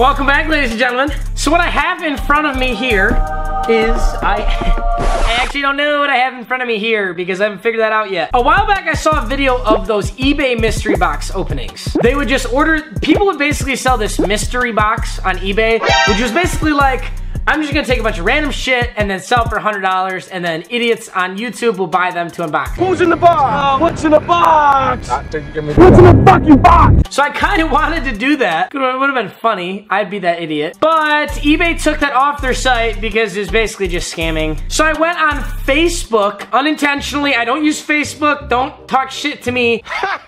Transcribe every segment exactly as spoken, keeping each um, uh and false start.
Welcome back, ladies and gentlemen. So what I have in front of me here is I... I actually don't know what I have in front of me here because I haven't figured that out yet. A while back, I saw a video of those eBay mystery box openings. They would just order, people would basically sell this mystery box on eBay, which was basically like, I'm just gonna take a bunch of random shit and then sell for one hundred dollars and then idiots on YouTube will buy them to unbox. Who's in the box? Oh, what's in the box? What's in the fucking box? So I kinda wanted to do that. It would've been funny. I'd be that idiot. But eBay took that off their site because it was basically just scamming. So I went on Facebook unintentionally. I don't use Facebook. Don't talk shit to me. Ha!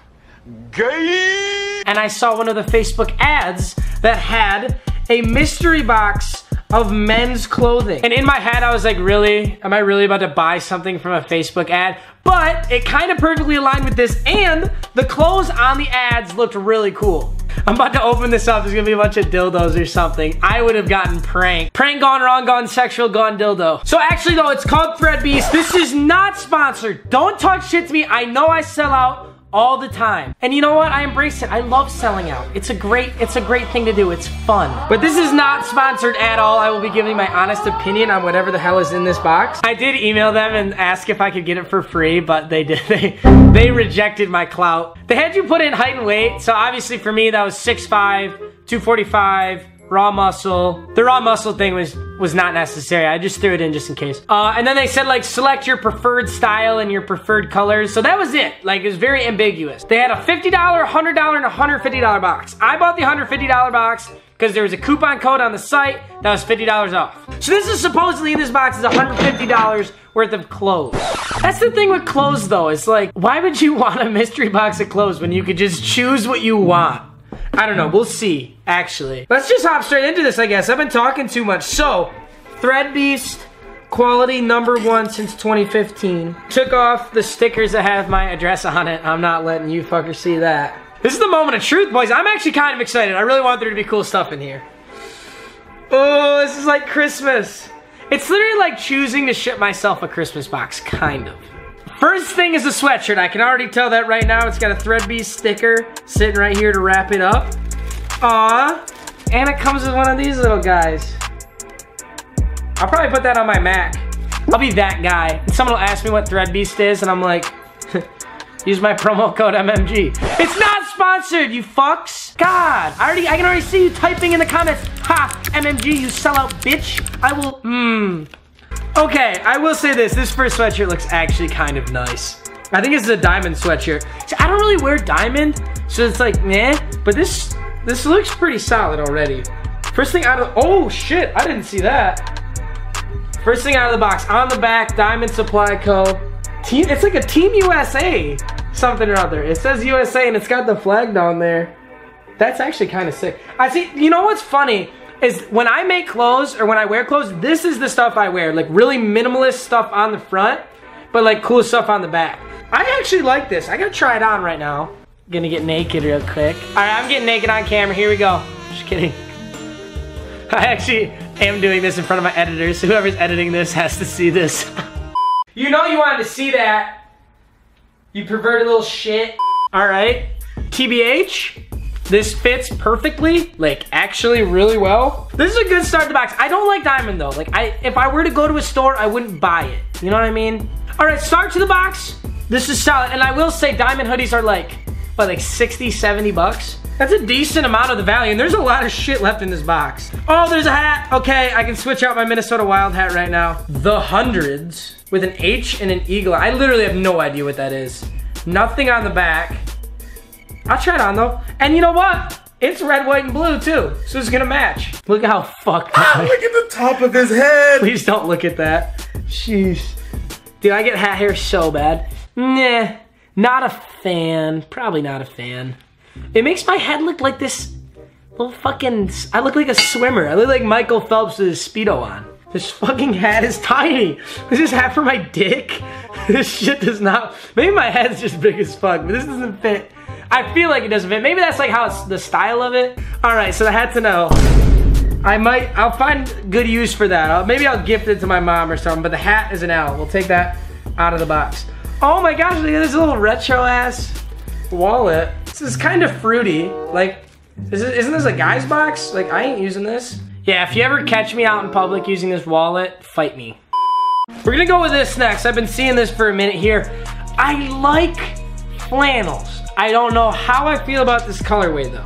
Gay! And I saw one of the Facebook ads that had a mystery box of men's clothing. And in my head, I was like, really? Am I really about to buy something from a Facebook ad? But it kind of perfectly aligned with this, and the clothes on the ads looked really cool. I'm about to open this up. There's gonna be a bunch of dildos or something. I would have gotten pranked. Prank gone wrong, gone sexual, gone dildo. So actually though, it's called Threadbeast. This is not sponsored. Don't talk shit to me. I know I sell out all the time. And you know what? I embrace it. I love selling out. It's a great, it's a great thing to do. It's fun. But this is not sponsored at all. I will be giving my honest opinion on whatever the hell is in this box. I did email them and ask if I could get it for free, but they did. They, they rejected my clout. They had you put in height and weight. So obviously for me, that was six five, two forty-five, raw muscle. The raw muscle thing was was not necessary. I just threw it in just in case. Uh, and then they said like select your preferred style and your preferred colors. So that was it. Like it was very ambiguous. They had a fifty dollar, one hundred dollar, and one hundred fifty dollar box. I bought the one hundred fifty dollar box because there was a coupon code on the site that was fifty dollars off. So this is supposedly in this box is one hundred fifty dollars worth of clothes. That's the thing with clothes though. It's like, why would you want a mystery box of clothes when you could just choose what you want? I don't know, we'll see, actually. Let's just hop straight into this, I guess. I've been talking too much. So, Threadbeast, quality number one since twenty fifteen. Took off the stickers that have my address on it. I'm not letting you fuckers see that. This is the moment of truth, boys. I'm actually kind of excited. I really want there to be cool stuff in here. Oh, this is like Christmas. It's literally like choosing to ship myself a Christmas box, kind of. First thing is a sweatshirt. I can already tell that right now. It's got a Threadbeast sticker sitting right here to wrap it up. Aw. And it comes with one of these little guys. I'll probably put that on my Mac. I'll be that guy. And someone will ask me what Threadbeast is, and I'm like, use my promo code M M G. It's not sponsored, you fucks. God, I already, I can already see you typing in the comments. Ha, M M G, you sellout bitch. I will, mmm. Okay, I will say this. This first sweatshirt looks actually kind of nice. I think it's a diamond sweatshirt. See, I don't really wear diamond, so it's like, meh. But this this looks pretty solid already. First thing out of the, oh shit, I didn't see that. First thing out of the box, on the back, Diamond Supply Co. Team, it's like a Team U S A something or other. It says U S A and it's got the flag down there. That's actually kind of sick. I see, you know what's funny? Is when I make clothes or when I wear clothes, this is the stuff I wear. Like really minimalist stuff on the front, but like cool stuff on the back. I actually like this. I gotta try it on right now. Gonna get naked real quick. All right, I'm getting naked on camera. Here we go. Just kidding. I actually am doing this in front of my editors, so whoever's editing this has to see this. You know you wanted to see that. You perverted little shit. All right, T B H. This fits perfectly, like actually really well. This is a good start to the box. I don't like diamond though. Like I, if I were to go to a store, I wouldn't buy it. You know what I mean? All right, start to the box. This is solid. And I will say diamond hoodies are like, what, like sixty, seventy bucks? That's a decent amount of the value. And there's a lot of shit left in this box. Oh, there's a hat. Okay, I can switch out my Minnesota Wild hat right now. The Hundreds with an H and an eagle. I literally have no idea what that is. Nothing on the back. I'll try it on though. And you know what? It's red, white, and blue too. So it's gonna match. Look how fucked up. Ah, look at the top of his head. Please don't look at that. Jeez. Dude, I get hat hair so bad. Nah, not a fan. Probably not a fan. It makes my head look like this little fucking, I look like a swimmer. I look like Michael Phelps with his Speedo on. This fucking hat is tiny. Is this hat for my dick? This shit does not, maybe my head's just big as fuck, but this doesn't fit. I feel like it doesn't fit. Maybe that's like how it's the style of it. All right, so the hat's an L. I might, I'll find good use for that. I'll, maybe I'll gift it to my mom or something, but the hat is an L. We'll take that out of the box. Oh my gosh, look at this little retro ass wallet. This is kind of fruity. Like, Is this, isn't this a guy's box? Like, I ain't using this. Yeah, if you ever catch me out in public using this wallet, fight me. We're gonna go with this next. I've been seeing this for a minute here. I like flannels. I don't know how I feel about this colorway though.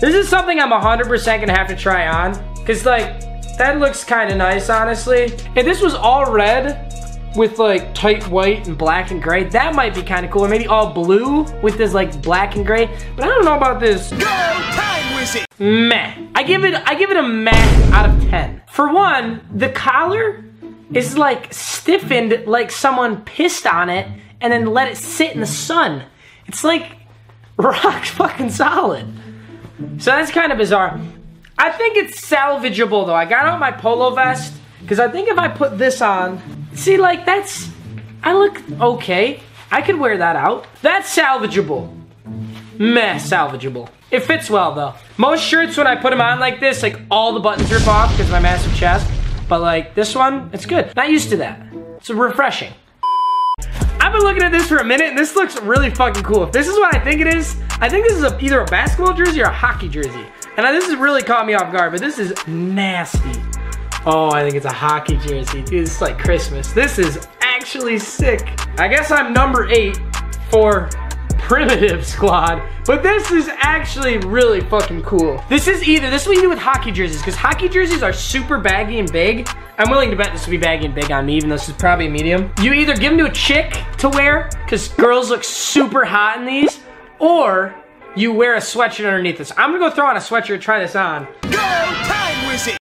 This is something I'm one hundred percent gonna have to try on, cause like, that looks kinda nice, honestly. If this was all red with like tight white and black and gray, that might be kinda cool. Or maybe all blue with this like black and gray. But I don't know about this. Go Time Wizard! Meh. I give it, I give it a meh out of ten. For one, the collar is like stiffened like someone pissed on it and then let it sit in the sun. It's like rock fucking solid. So that's kind of bizarre. I think it's salvageable though. I got out my polo vest because I think if I put this on, see like that's, I look okay. I could wear that out. That's salvageable. Meh, salvageable. It fits well though. Most shirts when I put them on like this, like all the buttons rip off because of my massive chest. But like this one, it's good. Not used to that. It's refreshing. I've been looking at this for a minute and this looks really fucking cool. If this is what I think it is, I think this is a, either a basketball jersey or a hockey jersey. And this has really caught me off guard, but this is nasty. Oh, I think it's a hockey jersey. Dude, it's like Christmas. This is actually sick. I guess I'm number eight for Primitive Squad, but this is actually really fucking cool. This is either, this is what you do with hockey jerseys, because hockey jerseys are super baggy and big. I'm willing to bet this will be baggy and big on me, even though this is probably a medium. You either give them to a chick to wear, because girls look super hot in these, or you wear a sweatshirt underneath this. I'm gonna go throw on a sweatshirt, try this on. Go Time Wizard!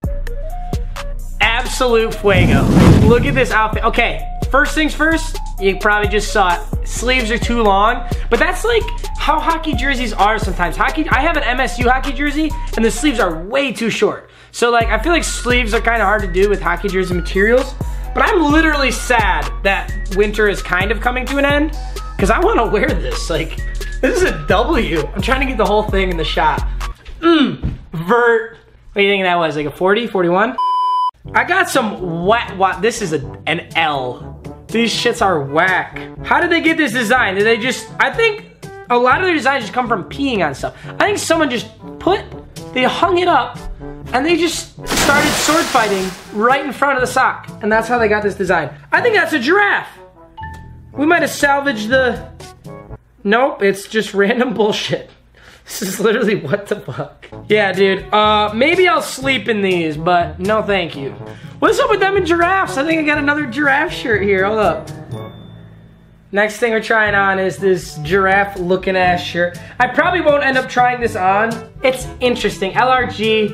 Absolute fuego. Look at this outfit. Okay, first things first, you probably just saw it. Sleeves are too long, but that's like how hockey jerseys are sometimes. Hockey, I have an M S U hockey jersey, and the sleeves are way too short. So like, I feel like sleeves are kind of hard to do with hockey jersey materials, but I'm literally sad that winter is kind of coming to an end, because I want to wear this, like, this is a W. I'm trying to get the whole thing in the shot. Mmm, vert. What do you think that was, like a forty, forty-one? I got some whack, whack. This is a, an L. These shits are whack. How did they get this design? Did they just, I think a lot of their designs just come from peeing on stuff. I think someone just put, they hung it up and they just started sword fighting right in front of the sock. And that's how they got this design. I think that's a giraffe. We might have salvaged the, nope, it's just random bullshit. This is literally what the fuck. Yeah, dude, uh, maybe I'll sleep in these, but no thank you. What's up with them and giraffes? I think I got another giraffe shirt here, hold up. Next thing we're trying on is this giraffe looking ass shirt. I probably won't end up trying this on. It's interesting, L R G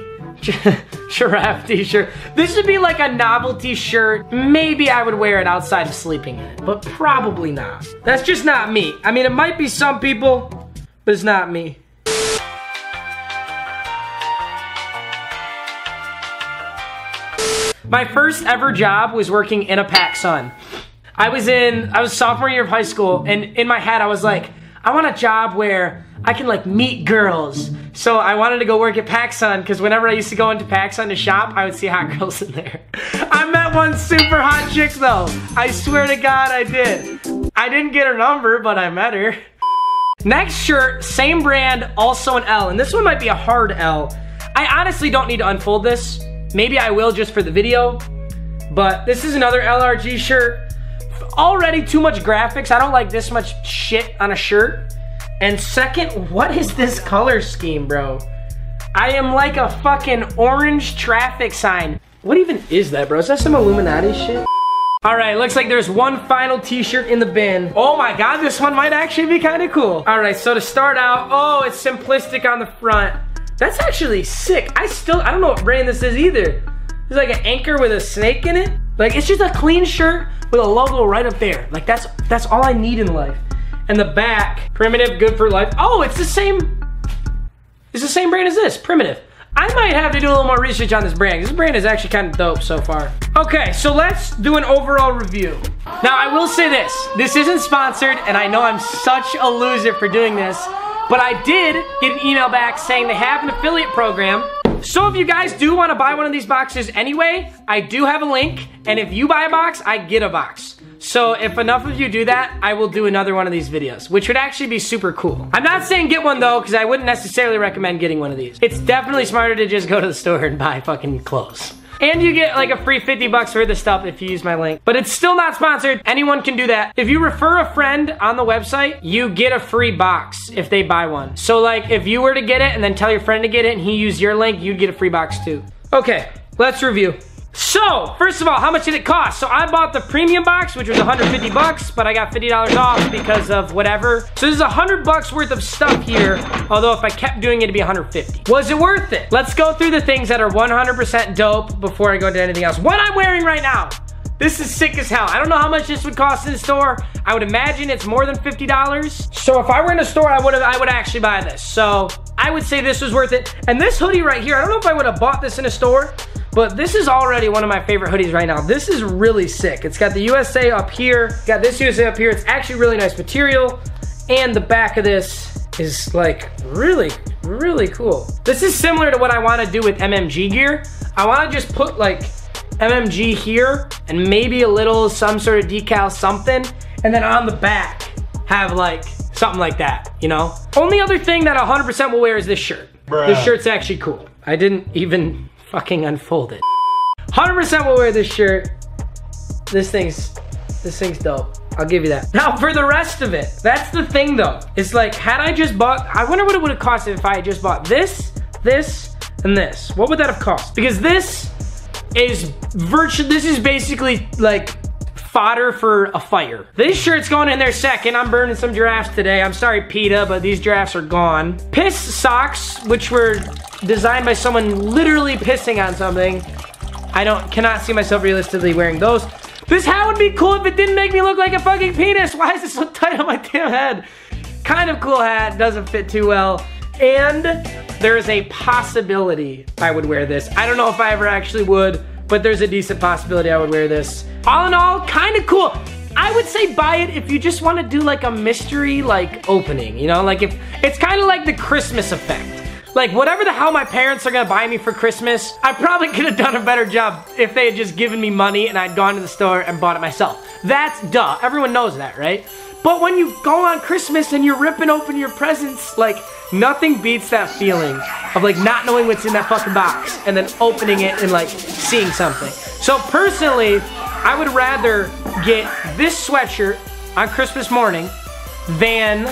giraffe t-shirt. This would be like a novelty shirt. Maybe I would wear it outside of sleeping in it, but probably not. That's just not me. I mean, it might be some people, but it's not me. My first ever job was working in a PacSun. I was in, I was sophomore year of high school, and in my head I was like, I want a job where I can like meet girls. So I wanted to go work at PacSun because whenever I used to go into PacSun to shop, I would see hot girls in there. I met one super hot chick though. I swear to God I did. I didn't get her number, but I met her. Next shirt, same brand, also an L. And this one might be a hard L. I honestly don't need to unfold this. Maybe I will just for the video. But this is another L R G shirt. Already too much graphics. I don't like this much shit on a shirt. And second, what is this color scheme, bro? I am like a fucking orange traffic sign. What even is that, bro? Is that some Illuminati shit? All right, looks like there's one final t-shirt in the bin. Oh my God, this one might actually be kind of cool. All right, so to start out, oh, it's simplistic on the front. That's actually sick. I still, I don't know what brand this is either. There's like an anchor with a snake in it. Like, it's just a clean shirt with a logo right up there. Like, that's that's all I need in life. And the back, Primitive, good for life. Oh, it's the same, it's the same brand as this, Primitive. I might have to do a little more research on this brand. This brand is actually kind of dope so far. Okay, so let's do an overall review. Now, I will say this. This isn't sponsored, and I know I'm such a loser for doing this, but I did get an email back saying they have an affiliate program. So if you guys do want to buy one of these boxes anyway, I do have a link, and if you buy a box, I get a box. So if enough of you do that, I will do another one of these videos, which would actually be super cool. I'm not saying get one though, because I wouldn't necessarily recommend getting one of these. It's definitely smarter to just go to the store and buy fucking clothes. And you get like a free fifty bucks worth of stuff if you use my link. But it's still not sponsored. Anyone can do that. If you refer a friend on the website, you get a free box if they buy one. So like if you were to get it and then tell your friend to get it and he used your link, you'd get a free box too. Okay, let's review. So, first of all, how much did it cost? So I bought the premium box, which was one hundred fifty bucks, but I got fifty dollars off because of whatever. So this is one hundred bucks worth of stuff here, although if I kept doing it, it'd be one hundred fifty. Was it worth it? Let's go through the things that are one hundred percent dope before I go into anything else. What I'm wearing right now. This is sick as hell. I don't know how much this would cost in the store. I would imagine it's more than fifty dollars. So if I were in a store, I would have, I would actually buy this. So I would say this was worth it. And this hoodie right here, I don't know if I would have bought this in a store, but this is already one of my favorite hoodies right now. This is really sick. It's got the U S A up here, got this U S A up here. It's actually really nice material. And the back of this is like really, really cool. This is similar to what I wanna do with M M G gear. I wanna just put like M M G here and maybe a little, some sort of decal something. And then on the back, have like something like that, you know? Only other thing that one hundred percent will wear is this shirt. Bruh. This shirt's actually cool. I didn't even fucking unfold it. one hundred percent will wear this shirt. This thing's, this thing's dope. I'll give you that. Now for the rest of it, that's the thing though. It's like, had I just bought, I wonder what it would have cost if I had just bought this, this, and this. What would that have cost? Because this is virtually, this is basically like fodder for a fire. This shirt's going in there second. I'm burning some giraffes today. I'm sorry, PETA, but these giraffes are gone. Piss socks, which were designed by someone literally pissing on something. I don't, cannot see myself realistically wearing those. This hat would be cool if it didn't make me look like a fucking penis. Why is it so tight on my damn head? Kind of cool hat, doesn't fit too well. And there is a possibility I would wear this. I don't know if I ever actually would, but there's a decent possibility I would wear this. All in all, kind of cool. I would say buy it if you just want to do like a mystery like opening, you know? Like if, it's kind of like the Christmas effect. Like whatever the hell my parents are gonna buy me for Christmas, I probably could have done a better job if they had just given me money and I'd gone to the store and bought it myself. That's duh, everyone knows that, right? But when you go on Christmas and you're ripping open your presents, like nothing beats that feeling of like not knowing what's in that fucking box and then opening it and like seeing something. So personally, I would rather get this sweatshirt on Christmas morning than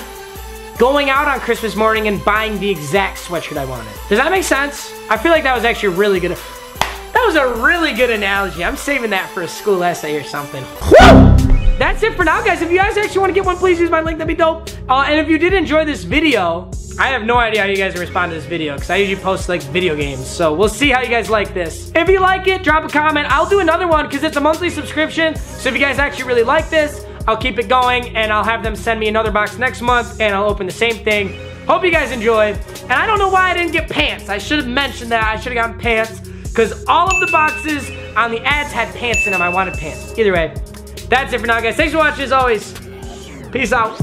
going out on Christmas morning and buying the exact sweatshirt I wanted. Does that make sense? I feel like that was actually really good. That was a really good analogy. I'm saving that for a school essay or something. Woo! That's it for now, guys. If you guys actually want to get one, please use my link. That'd be dope. Uh, and if you did enjoy this video, I have no idea how you guys respond to this video because I usually post like video games. So we'll see how you guys like this. If you like it, drop a comment. I'll do another one because it's a monthly subscription. So if you guys actually really like this, I'll keep it going and I'll have them send me another box next month and I'll open the same thing. Hope you guys enjoyed. And I don't know why I didn't get pants. I should have mentioned that. I should have gotten pants because all of the boxes on the ads had pants in them. I wanted pants. Either way, that's it for now, guys. Thanks for watching as always. Peace out.